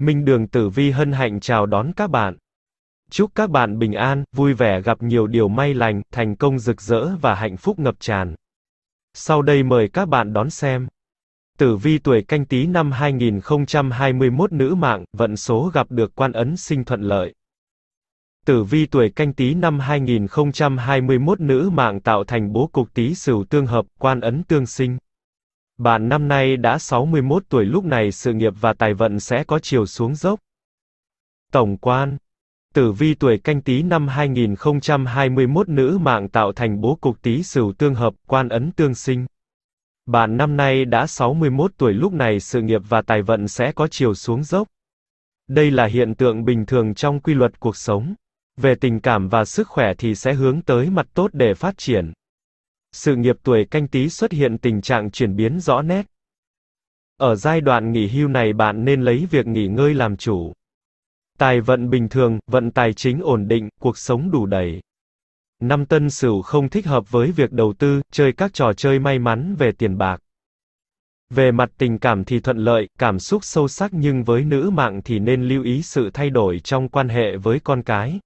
Minh Đường Tử Vi hân hạnh chào đón các bạn. Chúc các bạn bình an, vui vẻ, gặp nhiều điều may lành, thành công rực rỡ và hạnh phúc ngập tràn. Sau đây mời các bạn đón xem. Tử vi tuổi Canh Tý năm 2021 nữ mạng, vận số gặp được Quan Ấn sinh thuận lợi. Tử vi tuổi Canh Tý năm 2021 nữ mạng tạo thành bố cục Tý Sửu tương hợp, Quan Ấn tương sinh. Bạn năm nay đã 61 tuổi, lúc này sự nghiệp và tài vận sẽ có chiều xuống dốc. Tổng quan. Tử vi tuổi Canh Tý năm 2021 nữ mạng tạo thành bố cục Tý Sửu tương hợp, Quan Ấn tương sinh. Bạn năm nay đã 61 tuổi, lúc này sự nghiệp và tài vận sẽ có chiều xuống dốc. Đây là hiện tượng bình thường trong quy luật cuộc sống. Về tình cảm và sức khỏe thì sẽ hướng tới mặt tốt để phát triển. Sự nghiệp tuổi Canh Tý xuất hiện tình trạng chuyển biến rõ nét. Ở giai đoạn nghỉ hưu này bạn nên lấy việc nghỉ ngơi làm chủ. Tài vận bình thường, vận tài chính ổn định, cuộc sống đủ đầy. Năm Tân Sửu không thích hợp với việc đầu tư, chơi các trò chơi may mắn về tiền bạc. Về mặt tình cảm thì thuận lợi, cảm xúc sâu sắc, nhưng với nữ mạng thì nên lưu ý sự thay đổi trong quan hệ với con cái.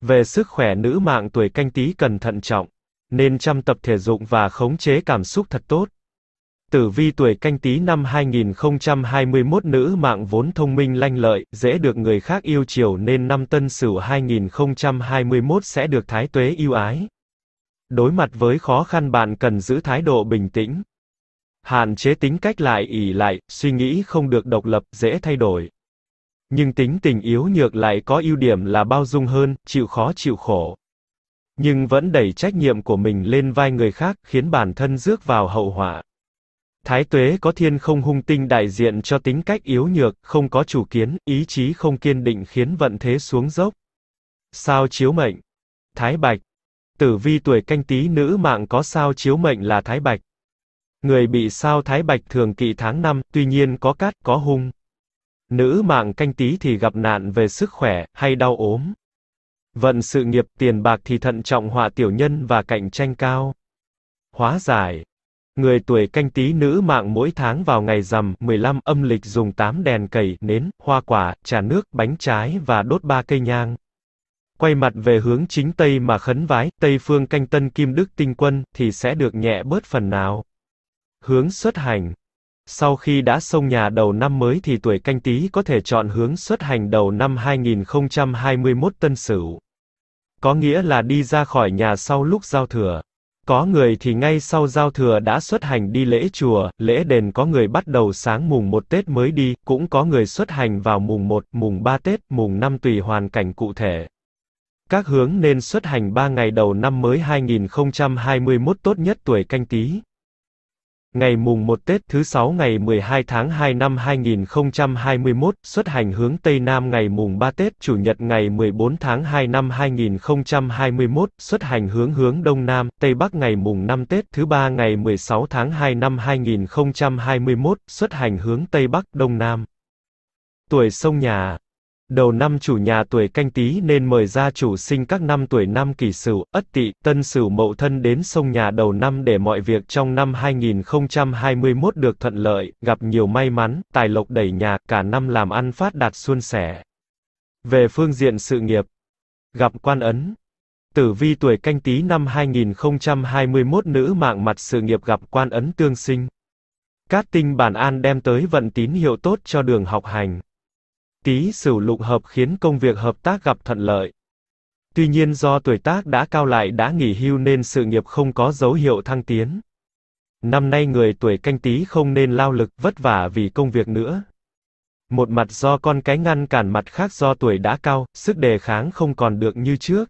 Về sức khỏe, nữ mạng tuổi Canh Tý cần thận trọng, nên chăm tập thể dục và khống chế cảm xúc thật tốt. Tử vi tuổi Canh Tý năm 2021 nữ mạng vốn thông minh lanh lợi, dễ được người khác yêu chiều nên năm Tân Sửu 2021 sẽ được Thái Tuế yêu ái. Đối mặt với khó khăn bạn cần giữ thái độ bình tĩnh. Hạn chế tính cách lại ỷ lại, suy nghĩ không được độc lập, dễ thay đổi. Nhưng tính tình yếu nhược lại có ưu điểm là bao dung hơn, chịu khó chịu khổ. Nhưng vẫn đẩy trách nhiệm của mình lên vai người khác, khiến bản thân rước vào hậu họa. Thái Tuế có thiên không hung tinh đại diện cho tính cách yếu nhược, không có chủ kiến, ý chí không kiên định khiến vận thế xuống dốc. Sao chiếu mệnh. Thái Bạch. Tử vi tuổi Canh Tý nữ mạng có sao chiếu mệnh là Thái Bạch. Người bị sao Thái Bạch thường kỵ tháng 5, tuy nhiên có cát, có hung. Nữ mạng Canh Tý thì gặp nạn về sức khỏe, hay đau ốm. Vận sự nghiệp, tiền bạc thì thận trọng họa tiểu nhân và cạnh tranh cao. Hóa giải. Người tuổi Canh Tý nữ mạng mỗi tháng vào ngày rằm 15 âm lịch dùng 8 đèn cầy, nến, hoa quả, trà nước, bánh trái và đốt 3 cây nhang. Quay mặt về hướng chính Tây mà khấn vái, Tây phương Canh Tân Kim Đức Tinh Quân, thì sẽ được nhẹ bớt phần nào. Hướng xuất hành. Sau khi đã xông nhà đầu năm mới thì tuổi Canh Tý có thể chọn hướng xuất hành đầu năm 2021 Tân Sửu. Có nghĩa là đi ra khỏi nhà sau lúc giao thừa. Có người thì ngay sau giao thừa đã xuất hành đi lễ chùa, lễ đền, có người bắt đầu sáng mùng 1 Tết mới đi, cũng có người xuất hành vào mùng 1, mùng 3 Tết, mùng 5 tùy hoàn cảnh cụ thể. Các hướng nên xuất hành 3 ngày đầu năm mới 2021 tốt nhất tuổi Canh Tý. Ngày mùng 1 Tết, thứ 6 ngày 12 tháng 2 năm 2021, xuất hành hướng Tây Nam ngày mùng 3 Tết, Chủ nhật ngày 14 tháng 2 năm 2021, xuất hành hướng Đông Nam, Tây Bắc ngày mùng 5 Tết, thứ 3 ngày 16 tháng 2 năm 2021, xuất hành hướng Tây Bắc, Đông Nam. Tuổi xông nhà. Đầu năm chủ nhà tuổi Canh Tý nên mời gia chủ sinh các năm tuổi Năm Kỷ Sửu, Ất Tỵ, Tân Sửu, Mậu Thân đến xông nhà đầu năm để mọi việc trong năm 2021 được thuận lợi, gặp nhiều may mắn, tài lộc đẩy nhà, cả năm làm ăn phát đạt suôn sẻ. Về phương diện sự nghiệp, gặp Quan Ấn. Tử vi tuổi Canh Tý năm 2021 nữ mạng mặt sự nghiệp gặp Quan Ấn tương sinh. Cát tinh Bản An đem tới vận tín hiệu tốt cho đường học hành. Tý Sửu lục hợp khiến công việc hợp tác gặp thuận lợi. Tuy nhiên do tuổi tác đã cao lại đã nghỉ hưu nên sự nghiệp không có dấu hiệu thăng tiến. Năm nay người tuổi Canh Tý không nên lao lực vất vả vì công việc nữa. Một mặt do con cái ngăn cản, mặt khác do tuổi đã cao, sức đề kháng không còn được như trước.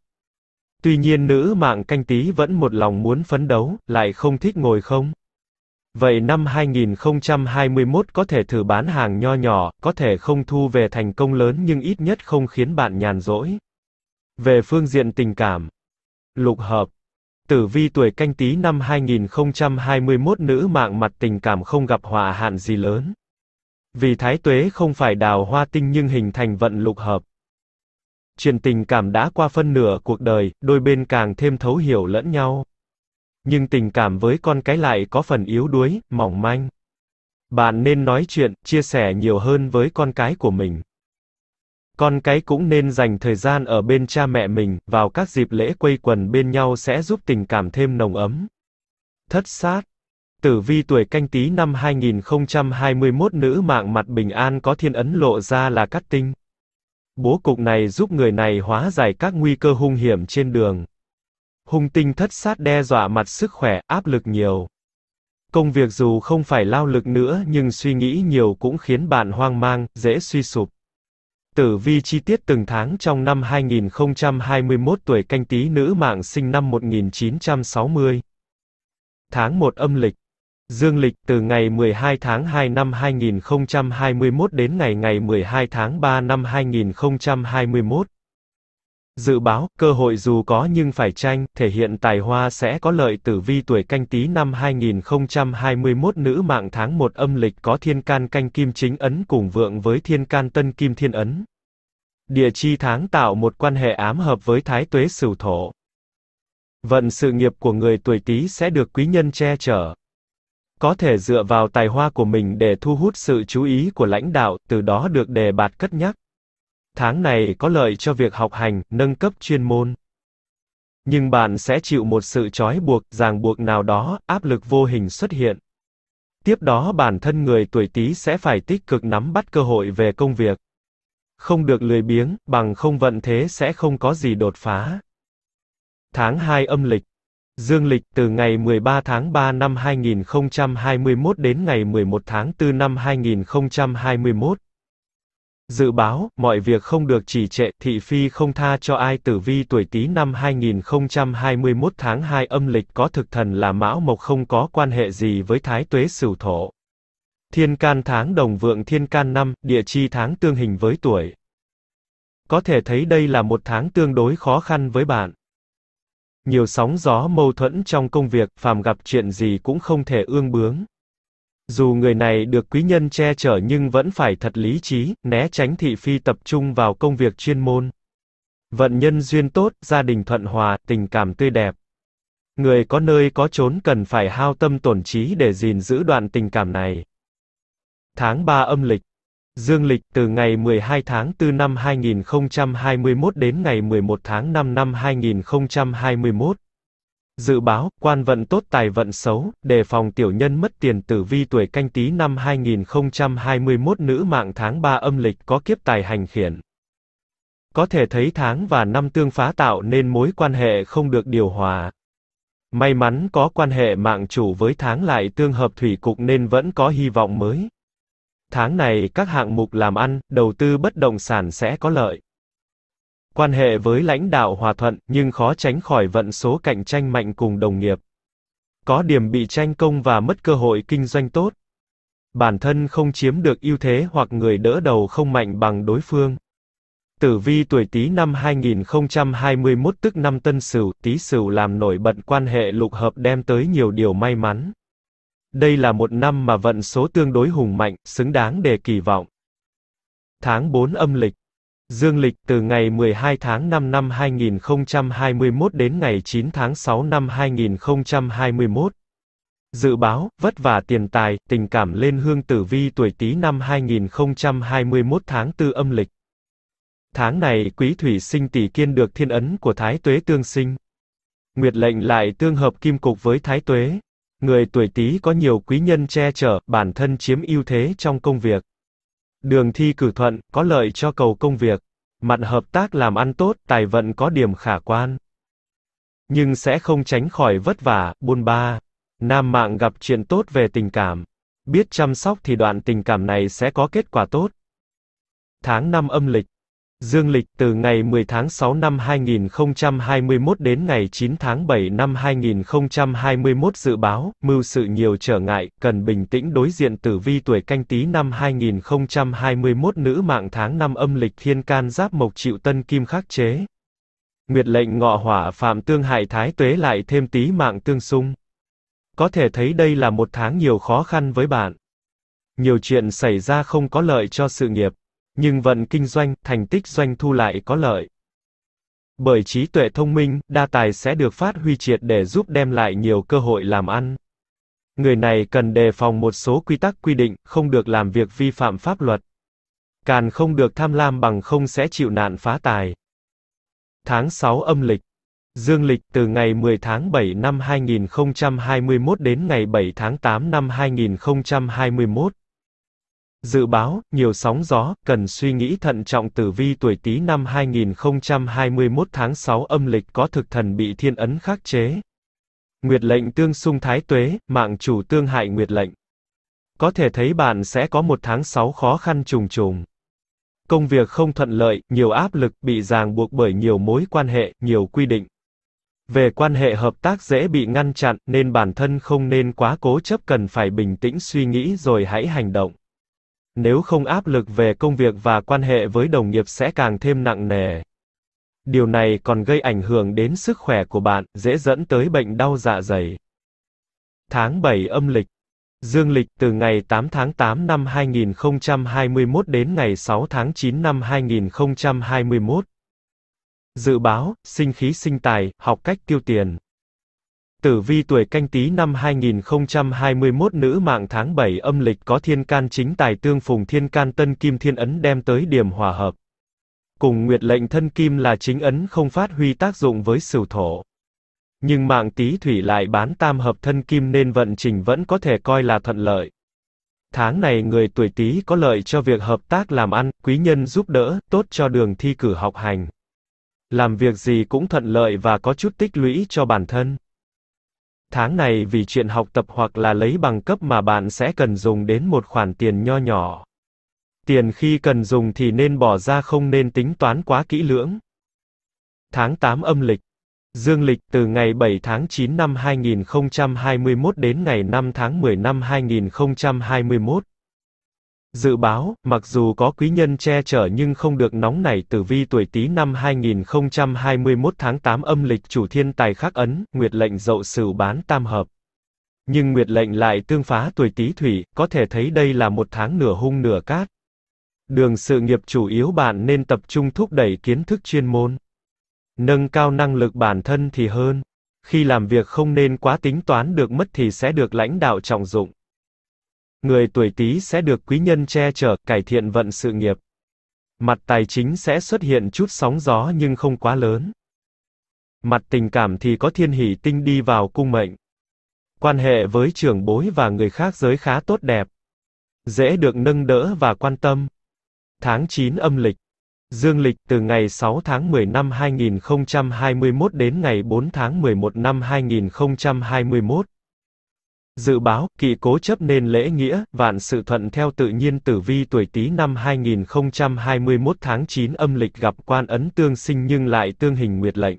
Tuy nhiên nữ mạng Canh Tý vẫn một lòng muốn phấn đấu, lại không thích ngồi không. Vậy năm 2021 có thể thử bán hàng nho nhỏ, có thể không thu về thành công lớn nhưng ít nhất không khiến bạn nhàn rỗi. Về phương diện tình cảm. Lục hợp. Tử vi tuổi Canh Tý năm 2021 nữ mạng mặt tình cảm không gặp họa hạn gì lớn. Vì Thái Tuế không phải đào hoa tinh nhưng hình thành vận lục hợp. Chuyện tình cảm đã qua phân nửa cuộc đời, đôi bên càng thêm thấu hiểu lẫn nhau. Nhưng tình cảm với con cái lại có phần yếu đuối, mỏng manh. Bạn nên nói chuyện, chia sẻ nhiều hơn với con cái của mình. Con cái cũng nên dành thời gian ở bên cha mẹ mình, vào các dịp lễ quây quần bên nhau sẽ giúp tình cảm thêm nồng ấm. Thất sát. Tử vi tuổi Canh Tý năm 2021 nữ mạng mặt bình an có thiên ấn lộ ra là cát tinh. Bố cục này giúp người này hóa giải các nguy cơ hung hiểm trên đường. Hung tinh thất sát đe dọa mặt sức khỏe, áp lực nhiều. Công việc dù không phải lao lực nữa nhưng suy nghĩ nhiều cũng khiến bạn hoang mang, dễ suy sụp. Tử vi chi tiết từng tháng trong năm 2021 tuổi Canh Tý nữ mạng sinh năm 1960. Tháng 1 âm lịch. Dương lịch từ ngày 12 tháng 2 năm 2021 đến ngày 12 tháng 3 năm 2021. Dự báo, cơ hội dù có nhưng phải tranh, thể hiện tài hoa sẽ có lợi. Tử vi tuổi Canh Tý năm 2021 nữ mạng tháng 1 âm lịch có thiên can canh kim chính ấn cùng vượng với thiên can tân kim thiên ấn. Địa chi tháng tạo một quan hệ ám hợp với Thái Tuế Sửu Thổ. Vận sự nghiệp của người tuổi Tý sẽ được quý nhân che chở. Có thể dựa vào tài hoa của mình để thu hút sự chú ý của lãnh đạo, từ đó được đề bạt cất nhắc. Tháng này có lợi cho việc học hành, nâng cấp chuyên môn. Nhưng bạn sẽ chịu một sự trói buộc, ràng buộc nào đó, áp lực vô hình xuất hiện. Tiếp đó bản thân người tuổi Tý sẽ phải tích cực nắm bắt cơ hội về công việc. Không được lười biếng, bằng không vận thế sẽ không có gì đột phá. Tháng 2 âm lịch. Dương lịch từ ngày 13 tháng 3 năm 2021 đến ngày 11 tháng 4 năm 2021. Dự báo, mọi việc không được trì trệ, thị phi không tha cho ai. Tử vi tuổi Tý năm 2021 tháng 2 âm lịch có thực thần là Mão Mộc không có quan hệ gì với Thái Tuế Sửu Thổ. Thiên can tháng đồng vượng thiên can năm, địa chi tháng tương hình với tuổi. Có thể thấy đây là một tháng tương đối khó khăn với bạn. Nhiều sóng gió mâu thuẫn trong công việc, phàm gặp chuyện gì cũng không thể ương bướng. Dù người này được quý nhân che chở nhưng vẫn phải thật lý trí, né tránh thị phi tập trung vào công việc chuyên môn. Vận nhân duyên tốt, gia đình thuận hòa, tình cảm tươi đẹp. Người có nơi có chốn cần phải hao tâm tổn trí để gìn giữ đoạn tình cảm này. Tháng 3 âm lịch. Dương lịch từ ngày 12 tháng 4 năm 2021 đến ngày 11 tháng 5 năm 2021. Dự báo, quan vận tốt tài vận xấu, đề phòng tiểu nhân mất tiền. Tử vi tuổi Canh Tý năm 2021 nữ mạng tháng 3 âm lịch có kiếp tài hành khiển. Có thể thấy tháng và năm tương phá tạo nên mối quan hệ không được điều hòa. May mắn có quan hệ mạng chủ với tháng lại tương hợp thủy cục nên vẫn có hy vọng mới. Tháng này các hạng mục làm ăn, đầu tư bất động sản sẽ có lợi. Quan hệ với lãnh đạo hòa thuận, nhưng khó tránh khỏi vận số cạnh tranh mạnh cùng đồng nghiệp. Có điểm bị tranh công và mất cơ hội kinh doanh tốt. Bản thân không chiếm được ưu thế hoặc người đỡ đầu không mạnh bằng đối phương. Tử vi tuổi Tý năm 2021 tức năm Tân Sửu, Tý Sửu làm nổi bật quan hệ lục hợp đem tới nhiều điều may mắn. Đây là một năm mà vận số tương đối hùng mạnh, xứng đáng để kỳ vọng. Tháng 4 âm lịch. Dương lịch từ ngày 12 tháng 5 năm 2021 đến ngày 9 tháng 6 năm 2021. Dự báo, vất vả tiền tài, tình cảm lên hương. Tử vi tuổi Tý năm 2021 tháng 4 âm lịch. Tháng này quý thủy sinh tỷ kiên được thiên ấn của Thái Tuế tương sinh. Nguyệt lệnh lại tương hợp kim cục với Thái Tuế. Người tuổi Tý có nhiều quý nhân che chở, bản thân chiếm ưu thế trong công việc. Đường thi cử thuận, có lợi cho cầu công việc. Mặt hợp tác làm ăn tốt, tài vận có điểm khả quan. Nhưng sẽ không tránh khỏi vất vả, bôn ba. Nam mạng gặp chuyện tốt về tình cảm. Biết chăm sóc thì đoạn tình cảm này sẽ có kết quả tốt. Tháng 5 âm lịch. Dương lịch từ ngày 10 tháng 6 năm 2021 đến ngày 9 tháng 7 năm 2021. Dự báo, mưu sự nhiều trở ngại, cần bình tĩnh đối diện. Tử vi tuổi Canh Tý năm 2021 nữ mạng tháng 5 âm lịch thiên can giáp mộc chịu tân kim khắc chế. Nguyệt lệnh ngọ hỏa phạm tương hại Thái Tuế lại thêm Tý mạng tương xung. Có thể thấy đây là một tháng nhiều khó khăn với bạn. Nhiều chuyện xảy ra không có lợi cho sự nghiệp. Nhưng vận kinh doanh, thành tích doanh thu lại có lợi. Bởi trí tuệ thông minh, đa tài sẽ được phát huy triệt để giúp đem lại nhiều cơ hội làm ăn. Người này cần đề phòng một số quy tắc quy định, không được làm việc vi phạm pháp luật. Càn không được tham lam, bằng không sẽ chịu nạn phá tài. Tháng 6 âm lịch. Dương lịch từ ngày 10 tháng 7 năm 2021 đến ngày 7 tháng 8 năm 2021. Dự báo, nhiều sóng gió, cần suy nghĩ thận trọng. Tử vi tuổi Tý năm 2021 tháng 6 âm lịch có thực thần bị thiên ấn khắc chế. Nguyệt lệnh tương xung Thái Tuế, mạng chủ tương hại Nguyệt lệnh. Có thể thấy bạn sẽ có một tháng 6 khó khăn trùng trùng. Công việc không thuận lợi, nhiều áp lực, bị ràng buộc bởi nhiều mối quan hệ, nhiều quy định. Về quan hệ hợp tác dễ bị ngăn chặn, nên bản thân không nên quá cố chấp, cần phải bình tĩnh suy nghĩ rồi hãy hành động. Nếu không, áp lực về công việc và quan hệ với đồng nghiệp sẽ càng thêm nặng nề. Điều này còn gây ảnh hưởng đến sức khỏe của bạn, dễ dẫn tới bệnh đau dạ dày. Tháng 7 âm lịch. Dương lịch từ ngày 8 tháng 8 năm 2021 đến ngày 6 tháng 9 năm 2021. Dự báo, sinh khí sinh tài, học cách tiêu tiền. Tử vi tuổi Canh Tý năm 2021 nữ mạng tháng 7 âm lịch có thiên can chính tài tương phùng thiên can tân kim thiên ấn đem tới điểm hòa hợp. Cùng nguyệt lệnh thân kim là chính ấn không phát huy tác dụng với Sửu thổ. Nhưng mạng Tý thủy lại bán tam hợp thân kim nên vận trình vẫn có thể coi là thuận lợi. Tháng này người tuổi Tý có lợi cho việc hợp tác làm ăn, quý nhân giúp đỡ, tốt cho đường thi cử học hành. Làm việc gì cũng thuận lợi và có chút tích lũy cho bản thân. Tháng này vì chuyện học tập hoặc là lấy bằng cấp mà bạn sẽ cần dùng đến một khoản tiền nho nhỏ. Tiền khi cần dùng thì nên bỏ ra, không nên tính toán quá kỹ lưỡng. Tháng 8 âm lịch. Dương lịch từ ngày 7 tháng 9 năm 2021 đến ngày 5 tháng 10 năm 2021. Dự báo, mặc dù có quý nhân che chở nhưng không được nóng nảy. Tử vi tuổi Tý năm 2021 tháng 8 âm lịch chủ thiên tài khắc ấn, nguyệt lệnh dậu Sửu bán tam hợp. Nhưng nguyệt lệnh lại tương phá tuổi Tý thủy, có thể thấy đây là một tháng nửa hung nửa cát. Đường sự nghiệp chủ yếu bạn nên tập trung thúc đẩy kiến thức chuyên môn. Nâng cao năng lực bản thân thì hơn. Khi làm việc không nên quá tính toán, được mất thì sẽ được lãnh đạo trọng dụng. Người tuổi Tý sẽ được quý nhân che chở, cải thiện vận sự nghiệp. Mặt tài chính sẽ xuất hiện chút sóng gió nhưng không quá lớn. Mặt tình cảm thì có thiên hỷ tinh đi vào cung mệnh. Quan hệ với trưởng bối và người khác giới khá tốt đẹp. Dễ được nâng đỡ và quan tâm. Tháng 9 âm lịch. Dương lịch từ ngày 6 tháng 10 năm 2021 đến ngày 4 tháng 11 năm 2021. Dự báo, kỵ cố chấp nên lễ nghĩa, vạn sự thuận theo tự nhiên. Tử vi tuổi Tý năm 2021 tháng 9 âm lịch gặp quan ấn tương sinh nhưng lại tương hình nguyệt lệnh.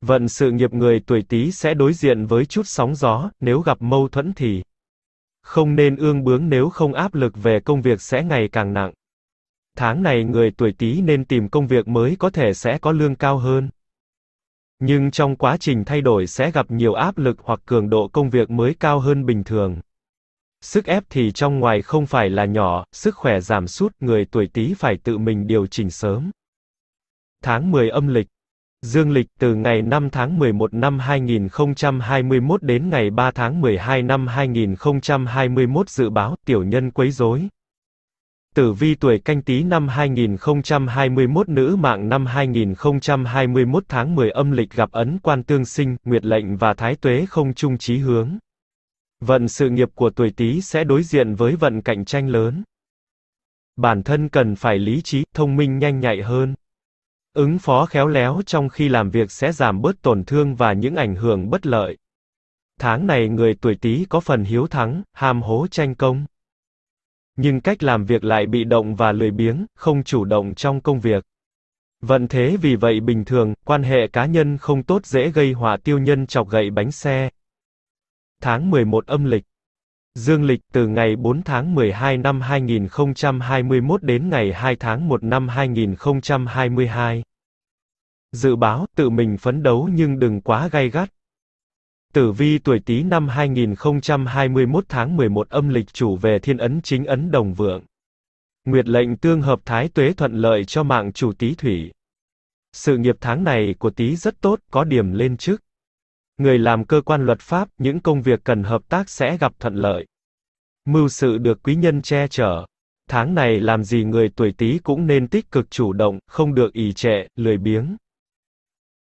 Vận sự nghiệp người tuổi Tý sẽ đối diện với chút sóng gió, nếu gặp mâu thuẫn thì không nên ương bướng, nếu không áp lực về công việc sẽ ngày càng nặng. Tháng này người tuổi Tý nên tìm công việc mới, có thể sẽ có lương cao hơn. Nhưng trong quá trình thay đổi sẽ gặp nhiều áp lực hoặc cường độ công việc mới cao hơn bình thường. Sức ép thì trong ngoài không phải là nhỏ, sức khỏe giảm sút, người tuổi Tý phải tự mình điều chỉnh sớm. Tháng 10 âm lịch. Dương lịch từ ngày 5 tháng 11 năm 2021 đến ngày 3 tháng 12 năm 2021. Dự báo, tiểu nhân quấy rối. Tử vi tuổi Canh Tý năm 2021 nữ mạng năm 2021 tháng 10 âm lịch gặp ấn quan tương sinh, nguyệt lệnh và thái tuế không chung chí hướng. Vận sự nghiệp của tuổi Tý sẽ đối diện với vận cạnh tranh lớn. Bản thân cần phải lý trí, thông minh nhanh nhạy hơn. Ứng phó khéo léo trong khi làm việc sẽ giảm bớt tổn thương và những ảnh hưởng bất lợi. Tháng này người tuổi Tý có phần hiếu thắng, ham hố tranh công. Nhưng cách làm việc lại bị động và lười biếng, không chủ động trong công việc. Vận thế vì vậy bình thường, quan hệ cá nhân không tốt dễ gây họa tiêu nhân chọc gậy bánh xe. Tháng 11 âm lịch. Dương lịch từ ngày 4 tháng 12 năm 2021 đến ngày 2 tháng 1 năm 2022. Dự báo, tự mình phấn đấu nhưng đừng quá gay gắt. Tử vi tuổi Tý năm 2021 tháng 11 âm lịch chủ về thiên ấn chính ấn đồng vượng. Nguyệt lệnh tương hợp thái tuế thuận lợi cho mạng chủ Tý thủy. Sự nghiệp tháng này của Tý rất tốt, có điểm lên chức. người làm cơ quan luật pháp, những công việc cần hợp tác sẽ gặp thuận lợi. Mưu sự được quý nhân che chở. Tháng này làm gì người tuổi Tý cũng nên tích cực chủ động, không được ỷ trệ, lười biếng.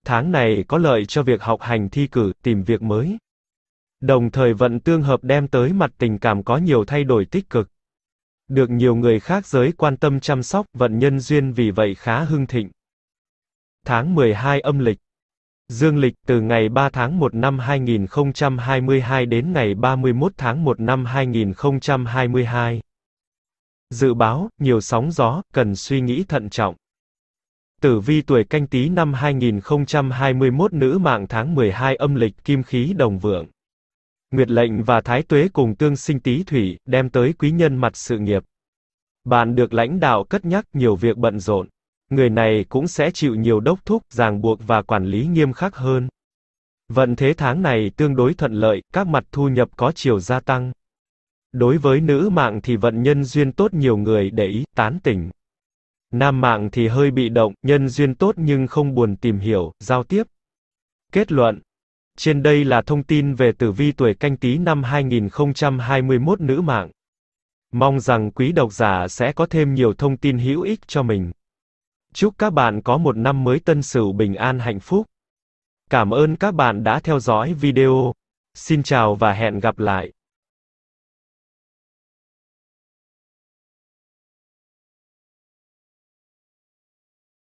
Tháng này có lợi cho việc học hành thi cử, tìm việc mới. Đồng thời vận tương hợp đem tới mặt tình cảm có nhiều thay đổi tích cực. Được nhiều người khác giới quan tâm chăm sóc, vận nhân duyên vì vậy khá hưng thịnh. Tháng 12 âm lịch. Dương lịch từ ngày 3 tháng 1 năm 2022 đến ngày 31 tháng 1 năm 2022. Dự báo, nhiều sóng gió, cần suy nghĩ thận trọng. Tử vi tuổi Canh Tý năm 2021 nữ mạng tháng 12 âm lịch kim khí đồng vượng. Nguyệt lệnh và Thái Tuế cùng tương sinh Tý Thủy, đem tới quý nhân mặt sự nghiệp. Bạn được lãnh đạo cất nhắc nhiều việc bận rộn. Người này cũng sẽ chịu nhiều đốc thúc, ràng buộc và quản lý nghiêm khắc hơn. Vận thế tháng này tương đối thuận lợi, các mặt thu nhập có chiều gia tăng. Đối với nữ mạng thì vận nhân duyên tốt nhiều người để ý, tán tỉnh. Nam mạng thì hơi bị động, nhân duyên tốt nhưng không buồn tìm hiểu, giao tiếp. Kết luận. Trên đây là thông tin về tử vi tuổi Canh Tý năm 2021 nữ mạng. Mong rằng quý độc giả sẽ có thêm nhiều thông tin hữu ích cho mình. Chúc các bạn có một năm mới Tân Sửu bình an hạnh phúc. Cảm ơn các bạn đã theo dõi video. Xin chào và hẹn gặp lại.